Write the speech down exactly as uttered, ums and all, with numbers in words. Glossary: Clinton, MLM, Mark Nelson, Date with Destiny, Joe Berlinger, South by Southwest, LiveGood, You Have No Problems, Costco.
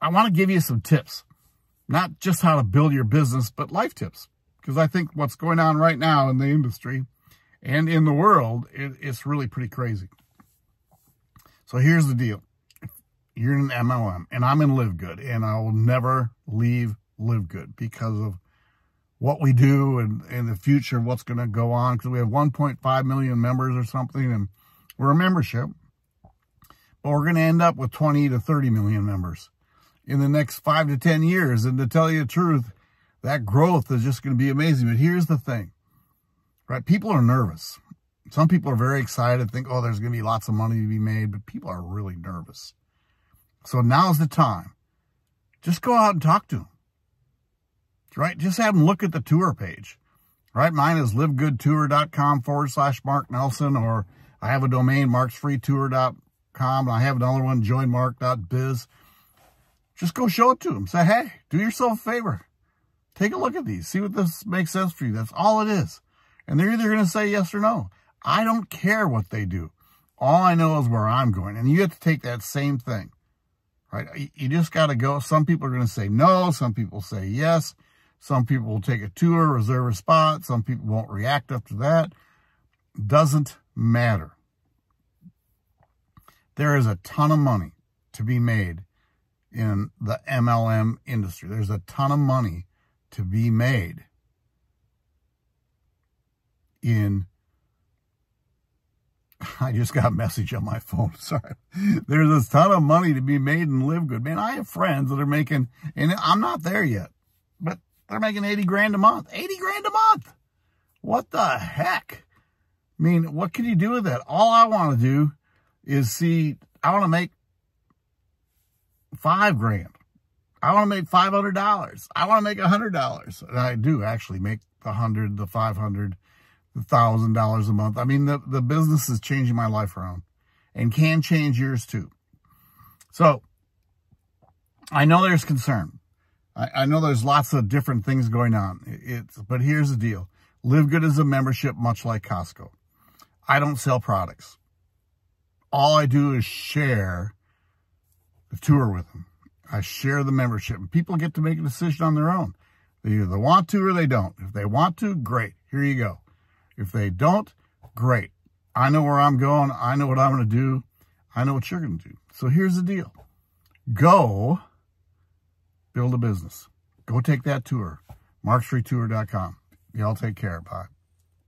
I want to give you some tips, not just how to build your business, but life tips, because I think what's going on right now in the industry and in the world, it, it's really pretty crazy. So here's the deal. You're in an M L M, and I'm in LiveGood, and I will never leave LiveGood because of what we do and in the future, what's going to go on, because we have one point five million members or something, and we're a membership, but we're going to end up with twenty to thirty million members in the next five to ten years. And to tell you the truth, that growth is just going to be amazing. But here's the thing, right? People are nervous. Some people are very excited, think, oh, there's going to be lots of money to be made, but people are really nervous. So now's the time. Just go out and talk to them, right? Just have them look at the tour page, right? Mine is livegoodtour.com forward slash Mark Nelson, or I have a domain, marks free tour dot com, and I have another one, join mark dot biz. Just go show it to them. Say, hey, do yourself a favor. Take a look at these. See what this makes sense for you. That's all it is. And they're either going to say yes or no. I don't care what they do. All I know is where I'm going. And you have to take that same thing, right? You just got to go. Some people are going to say no. Some people say yes. Some people will take a tour, reserve a spot. Some people won't react after that. Doesn't matter. There is a ton of money to be made in the M L M industry. There's a ton of money to be made in... I just got a message on my phone. Sorry. There's a ton of money to be made in LiveGood. Man, I have friends that are making, and I'm not there yet, but they're making eighty grand a month. eighty grand a month. What the heck? I mean, what can you do with that? All I want to do is see, I want to make five grand. I want to make five hundred dollars. I want to make a hundred dollars. And I do actually make the hundred, the five hundred, the thousand dollars a month. I mean, the, the business is changing my life around and can change yours too. So I know there's concern. I, I know there's lots of different things going on. It's, but here's the deal. LiveGood is a membership, much like Costco. I don't sell products. All I do is share the tour with them. I share the membership. And people get to make a decision on their own. They either want to or they don't. If they want to, great. Here you go. If they don't, great. I know where I'm going. I know what I'm going to do. I know what you're going to do. So here's the deal. Go build a business. Go take that tour. marks free tour dot com. Y'all take care. Bye.